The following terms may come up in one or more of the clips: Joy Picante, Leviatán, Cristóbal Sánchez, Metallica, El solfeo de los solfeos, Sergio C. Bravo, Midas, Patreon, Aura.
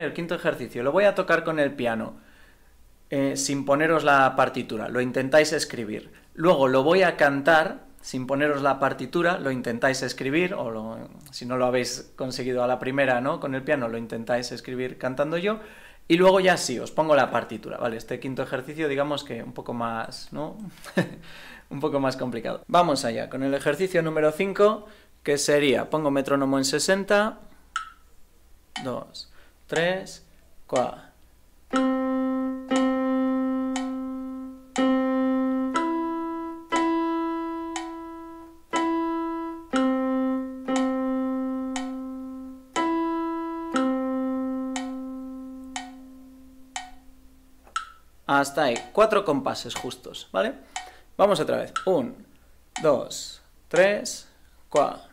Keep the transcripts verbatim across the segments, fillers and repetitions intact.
El quinto ejercicio, lo voy a tocar con el piano, eh, sin poneros la partitura, lo intentáis escribir. Luego lo voy a cantar, sin poneros la partitura, lo intentáis escribir, o lo, si no lo habéis conseguido a la primera, ¿no? Con el piano lo intentáis escribir cantando yo, y luego ya sí, os pongo la partitura, ¿vale? Este quinto ejercicio, digamos que un poco más, ¿no? Un poco más complicado. Vamos allá, con el ejercicio número cinco, que sería, pongo metrónomo en sesenta, dos... tres, cuatro. Hasta ahí, cuatro compases justos, ¿vale? Vamos otra vez. uno, dos, tres, cuatro.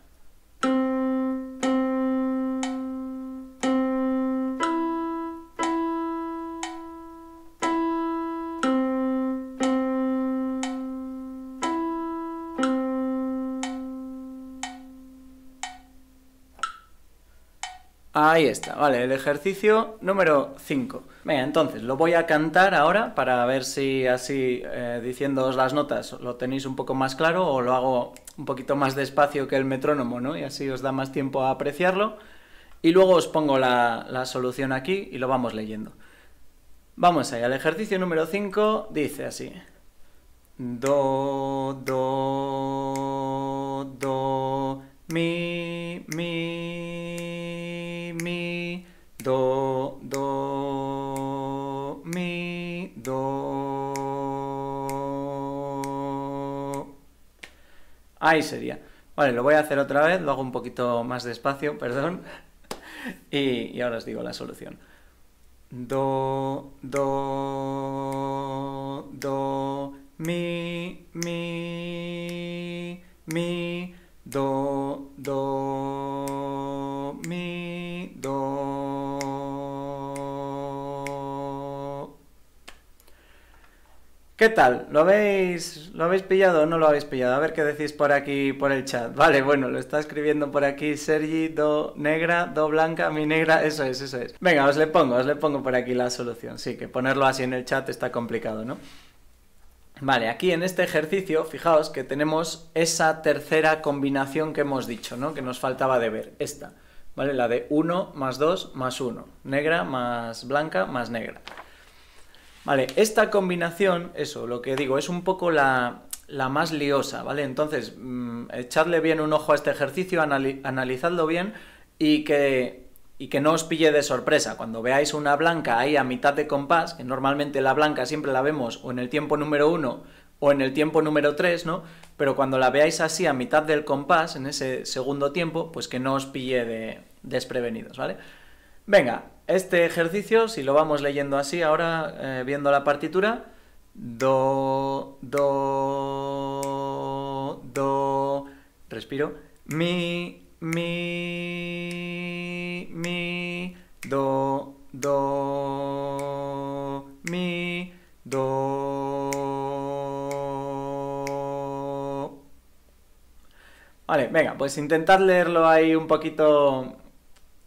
Ahí está, vale, el ejercicio número cinco. Venga, entonces, lo voy a cantar ahora para ver si así, eh, diciéndoos las notas, lo tenéis un poco más claro o lo hago un poquito más despacio que el metrónomo, ¿no? Y así os da más tiempo a apreciarlo. Y luego os pongo la, la solución aquí y lo vamos leyendo. Vamos allá, el ejercicio número cinco dice así. Do, do, do, mi, mi. Do, do, mi, do. Ahí sería. Vale, lo voy a hacer otra vez, lo hago un poquito más despacio, perdón. Y, y ahora os digo la solución. Do, do, do, mi, mi, mi, do, do, mi, do. ¿Qué tal? ¿Lo habéis, ¿Lo habéis pillado o no lo habéis pillado? A ver qué decís por aquí, por el chat. Vale, bueno, lo está escribiendo por aquí Sergi, do negra, do blanca, mi negra, eso es, eso es. Venga, os le pongo, os le pongo por aquí la solución. Sí, que ponerlo así en el chat está complicado, ¿no? Vale, aquí en este ejercicio, fijaos que tenemos esa tercera combinación que hemos dicho, ¿no? Que nos faltaba de ver, esta, ¿vale? La de uno más dos más uno, negra más blanca más negra. Vale, esta combinación, eso, lo que digo, es un poco la, la más liosa, ¿vale? Entonces, mmm, echadle bien un ojo a este ejercicio, anali analizadlo bien y que, y que no os pille de sorpresa. Cuando veáis una blanca ahí a mitad de compás, que normalmente la blanca siempre la vemos o en el tiempo número uno o en el tiempo número tres, ¿no? Pero cuando la veáis así a mitad del compás, en ese segundo tiempo, pues que no os pille de desprevenidos, ¿vale? Venga, este ejercicio, si lo vamos leyendo así, ahora eh, viendo la partitura, do, do, do, respiro, mi, mi, mi, do, do, mi, do. Vale, venga, pues intentad leerlo ahí un poquito...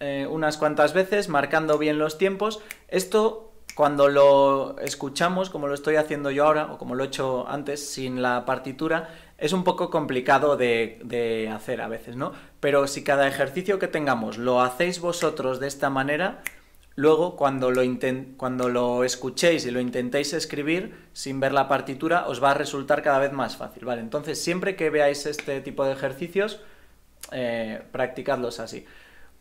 Eh, unas cuantas veces, marcando bien los tiempos. Esto, cuando lo escuchamos, como lo estoy haciendo yo ahora, o como lo he hecho antes, sin la partitura, es un poco complicado de, de hacer a veces, ¿no? Pero si cada ejercicio que tengamos lo hacéis vosotros de esta manera, luego, cuando lo, cuando lo escuchéis y lo intentéis escribir, sin ver la partitura, os va a resultar cada vez más fácil, ¿vale? Entonces, siempre que veáis este tipo de ejercicios, eh, practicadlos así.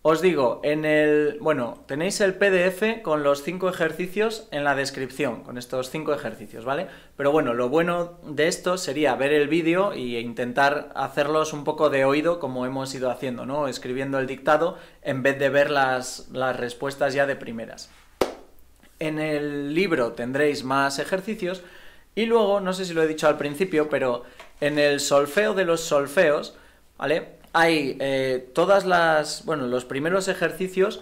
Os digo, en el... bueno, tenéis el P D F con los cinco ejercicios en la descripción, con estos cinco ejercicios, ¿vale? Pero bueno, lo bueno de esto sería ver el vídeo e intentar hacerlos un poco de oído como hemos ido haciendo, ¿no? Escribiendo el dictado en vez de ver las, las respuestas ya de primeras. En el libro tendréis más ejercicios y luego, no sé si lo he dicho al principio, pero en el solfeo de los solfeos, ¿vale? Hay eh, todas las... bueno, los primeros ejercicios,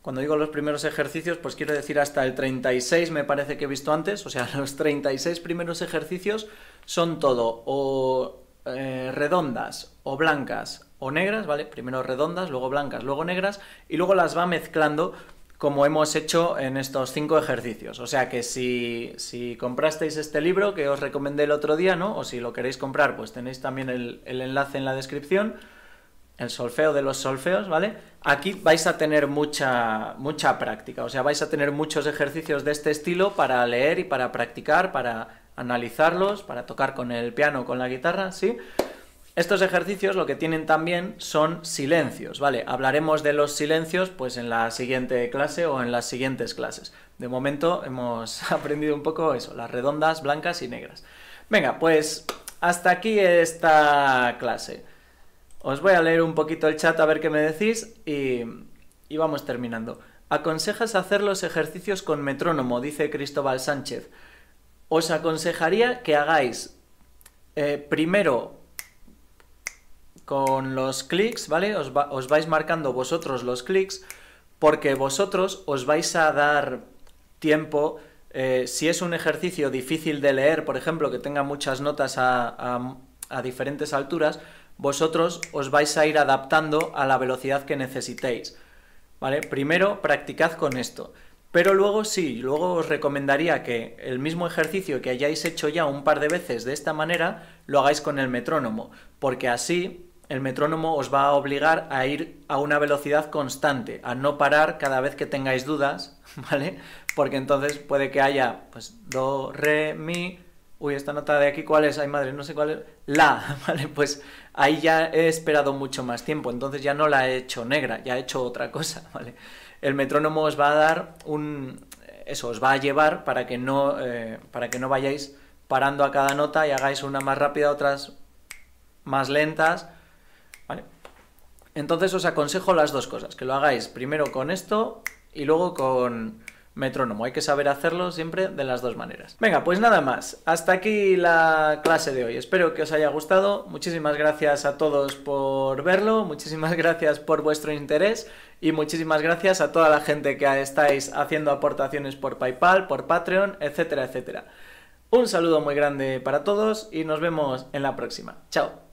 cuando digo los primeros ejercicios, pues quiero decir hasta el treinta y seis, me parece que he visto antes, o sea, los treinta y seis primeros ejercicios son todo o eh, redondas, o blancas, o negras, ¿vale? Primero redondas, luego blancas, luego negras, y luego las va mezclando como hemos hecho en estos cinco ejercicios. O sea que si, si comprasteis este libro que os recomendé el otro día, ¿no? O si lo queréis comprar, pues tenéis también el, el enlace en la descripción, El solfeo de los solfeos, ¿vale? Aquí vais a tener mucha, mucha práctica, o sea, vais a tener muchos ejercicios de este estilo para leer y para practicar, para analizarlos, para tocar con el piano o con la guitarra, ¿sí? Estos ejercicios lo que tienen también son silencios, ¿vale? Hablaremos de los silencios pues en la siguiente clase o en las siguientes clases. De momento hemos aprendido un poco eso, las redondas, blancas y negras. Venga, pues hasta aquí esta clase. Os voy a leer un poquito el chat a ver qué me decís y, y vamos terminando. ¿Aconsejas hacer los ejercicios con metrónomo? Dice Cristóbal Sánchez. Os aconsejaría que hagáis eh, primero... con los clics, ¿vale? Os, va, os vais marcando vosotros los clics, porque vosotros os vais a dar tiempo, eh, si es un ejercicio difícil de leer, por ejemplo, que tenga muchas notas a, a, a diferentes alturas, vosotros os vais a ir adaptando a la velocidad que necesitéis, ¿vale? Primero, practicad con esto, pero luego sí, luego os recomendaría que el mismo ejercicio que hayáis hecho ya un par de veces de esta manera, lo hagáis con el metrónomo, porque así... el metrónomo os va a obligar a ir a una velocidad constante, a no parar cada vez que tengáis dudas, ¿vale? Porque entonces puede que haya, pues, do, re, mi... Uy, esta nota de aquí, ¿cuál es? Ay, madre, no sé cuál es... La, ¿vale? Pues ahí ya he esperado mucho más tiempo, entonces ya no la he hecho negra, ya he hecho otra cosa, ¿vale? El metrónomo os va a dar un... eso, os va a llevar para que no, eh, para que no vayáis parando a cada nota y hagáis una más rápida, otras más lentas... ¿vale? Entonces os aconsejo las dos cosas, que lo hagáis primero con esto y luego con metrónomo. Hay que saber hacerlo siempre de las dos maneras. Venga, pues nada más. Hasta aquí la clase de hoy. Espero que os haya gustado. Muchísimas gracias a todos por verlo, muchísimas gracias por vuestro interés y muchísimas gracias a toda la gente que estáis haciendo aportaciones por PayPal, por Patreon, etcétera, etcétera. Un saludo muy grande para todos y nos vemos en la próxima. Chao.